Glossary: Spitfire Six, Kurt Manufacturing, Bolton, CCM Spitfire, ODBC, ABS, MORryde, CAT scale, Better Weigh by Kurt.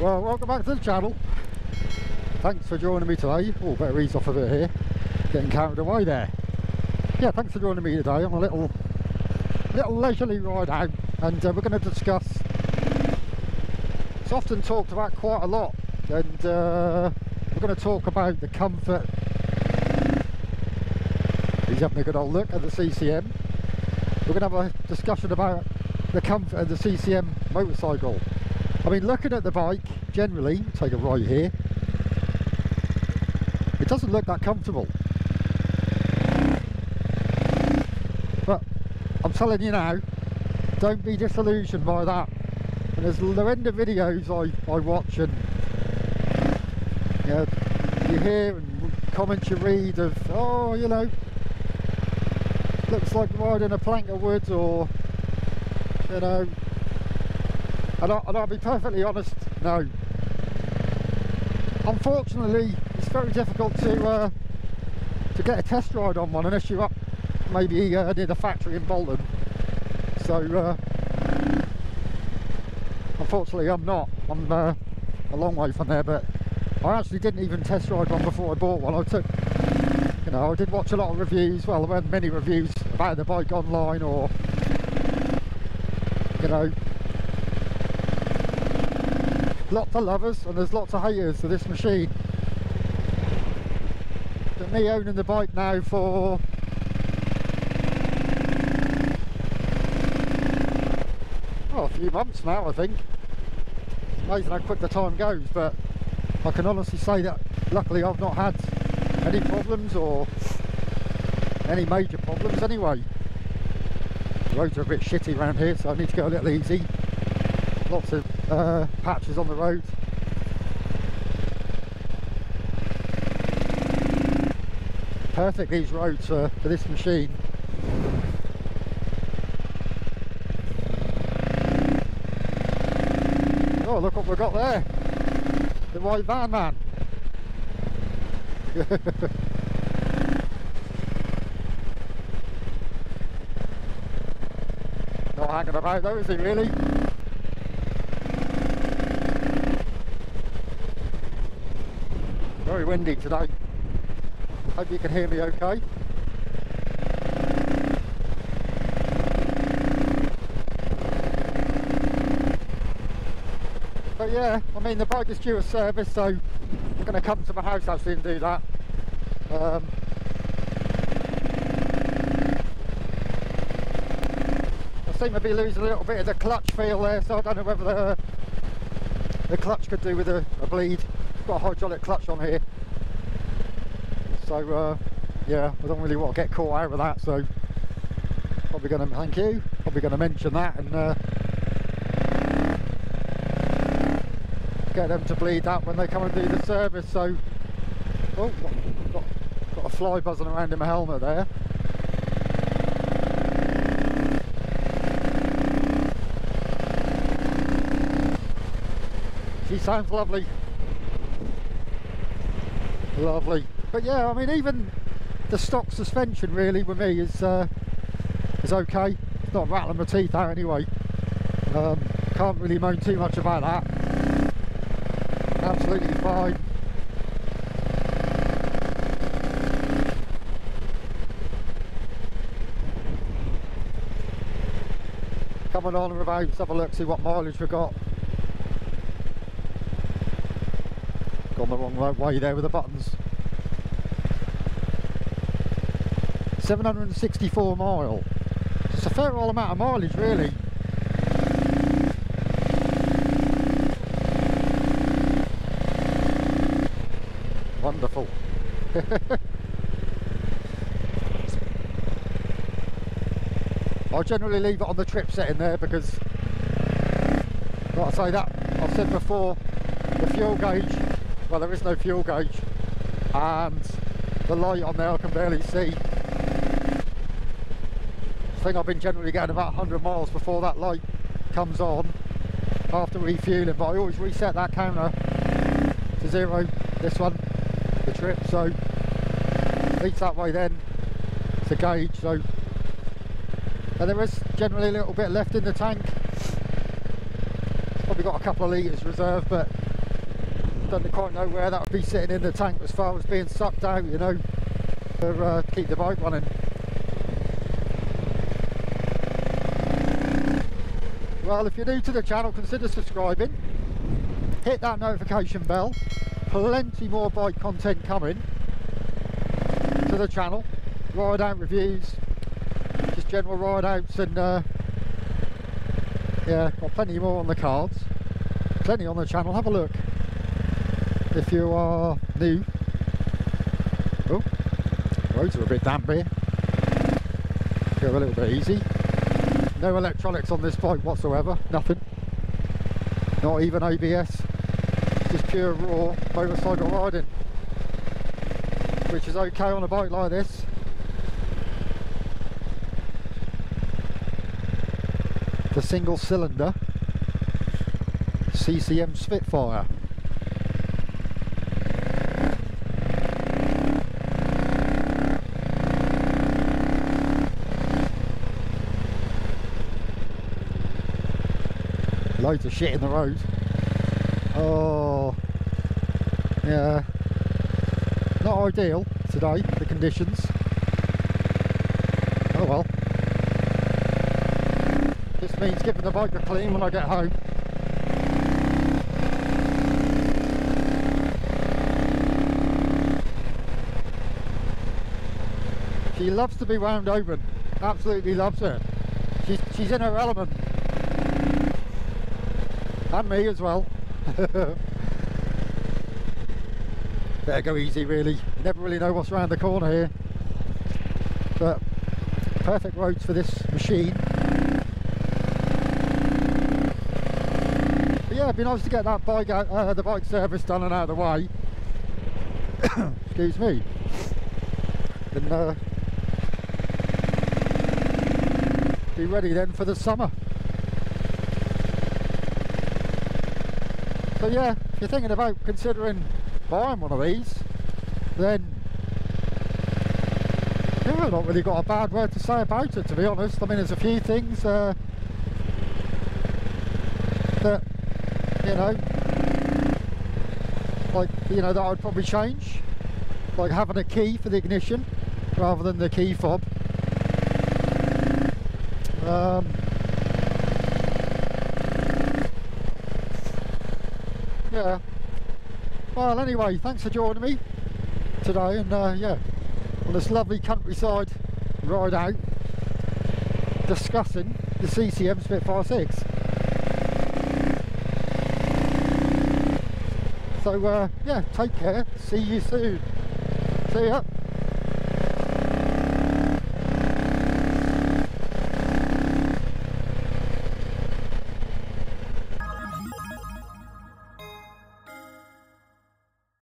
Well, welcome back to the channel. Thanks for joining me today. Oh, better ease off a bit here. Getting carried away there. Yeah, thanks for joining me today on a little leisurely ride out, and we're going to discuss. It's often talked about quite a lot, and we're going to talk about the comfort. He's having a good old look at the CCM. We're going to have a discussion about the comfort of the CCM motorcycle. I mean, looking at the bike generally, take a ride here, it doesn't look that comfortable. But I'm telling you now, don't be disillusioned by that. And there's loads of videos I watch, and you know, you hear and comments you read of, oh, you know, looks like riding a plank of wood, or you know. And I'll be perfectly honest, no. Unfortunately, it's very difficult to get a test ride on one unless you're up maybe near the factory in Bolton. So unfortunately, I'm not. I'm a long way from there, but I actually didn't even test ride one before I bought one. I took, you know, I did watch a lot of reviews. Well, there weren't many reviews about the bike online, or you know. Lots of lovers and there's lots of haters of this machine. But me owning the bike now for a few months now, I think. It's amazing how quick the time goes, but I can honestly say that luckily I've not had any problems, or any major problems anyway. The roads are a bit shitty around here, so I need to go a little easy. Lots of patches on the road. Perfect, these roads for this machine. Oh, look what we've got there. The white van man. Not hanging about though, is he really? Very windy today. Hope you can hear me okay. But yeah, I mean, the bike is due a service, so I'm going to come to my house actually and do that. I seem to be losing a little bit of the clutch feel there, so I don't know whether the clutch could do with a bleed. Got a hydraulic clutch on here, so yeah, I don't really want to get caught out of that, so probably gonna mention that, and get them to bleed that when they come and do the service. So oh, got a fly buzzing around in my helmet there. She sounds lovely. Lovely. But yeah, I mean, even the stock suspension really with me is okay. It's not rattling my teeth out anyway. Can't really moan too much about that. Absolutely fine. Coming on and about, let's have a look, see what mileage we've got. Gone the wrong way there with the buttons. 764 mile. It's a fair old amount of mileage really. Wonderful. I generally leave it on the trip setting there because, like I say, that I've said before, the fuel gauge. Well, there is no fuel gauge, and the light on there I can barely see. I think I've been generally getting about 100 miles before that light comes on after refueling, but I always reset that counter to zero, this one, the trip, so it leads that way then, it's a gauge, so. And there is generally a little bit left in the tank. probably got a couple of litres reserve, but don't quite know where that would be sitting in the tank as far as being sucked out, you know, to keep the boat running. Well, if you're new to the channel, consider subscribing, hit that notification bell, plenty more bike content coming to the channel, ride out reviews, just general ride outs, and yeah, got plenty more on the cards, plenty on the channel, have a look. If you are new, oh, roads are a bit damp here, go a little bit easy. No electronics on this bike whatsoever, nothing, not even ABS, just pure raw motorcycle riding, which is okay on a bike like this. The single cylinder CCM Spitfire. Loads of shit in the road. Oh yeah, not ideal today, the conditions. Oh well, this means giving the bike a clean when I get home. She loves to be wound open, absolutely loves it. She's in her element. And me as well. Better go easy really, you never really know what's around the corner here. But perfect roads for this machine. But yeah, it'd be nice to get that bike out, the bike service done and out of the way. Excuse me. And be ready then for the summer. So yeah, if you're thinking about considering buying one of these, then yeah, I've not really got a bad word to say about it, to be honest. I mean, there's a few things that, you know, like, you know, that I'd probably change, like having a key for the ignition rather than the key fob. Yeah, well anyway, thanks for joining me today, and yeah, on this lovely countryside ride out discussing the CCM Spitfire 6. So yeah, take care, see you soon, see ya.